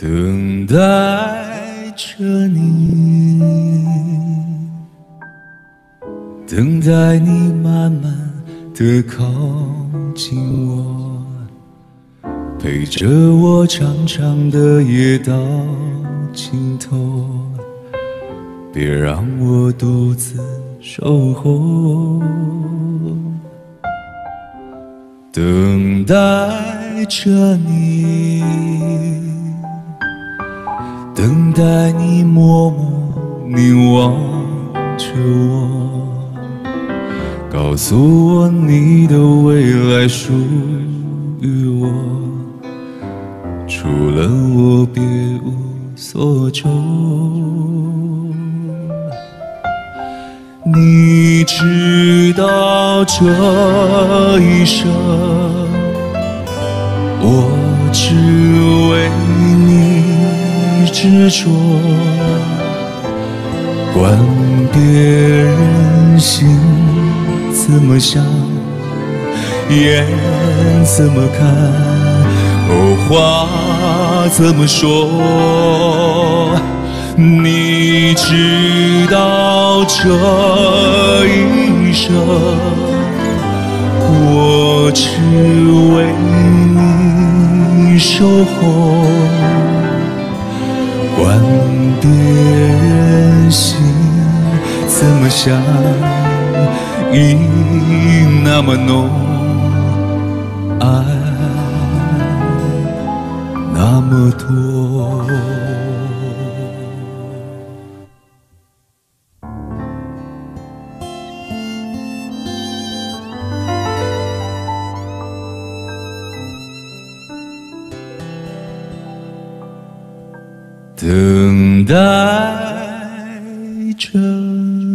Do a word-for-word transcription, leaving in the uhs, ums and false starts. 等待着你，等待你慢慢的靠近我，陪着我长长的夜到尽头，别让我独自守候。等待着你，等待你默默凝望着我，告诉我你的未来属于我，除了我别无所求。你知道这一生我只为你执着，管别人心怎么想，眼怎么看，哦，话怎么说？你知道这一生，我只为你守候，管别人心怎么想。意那么浓，爱那么多。等待着。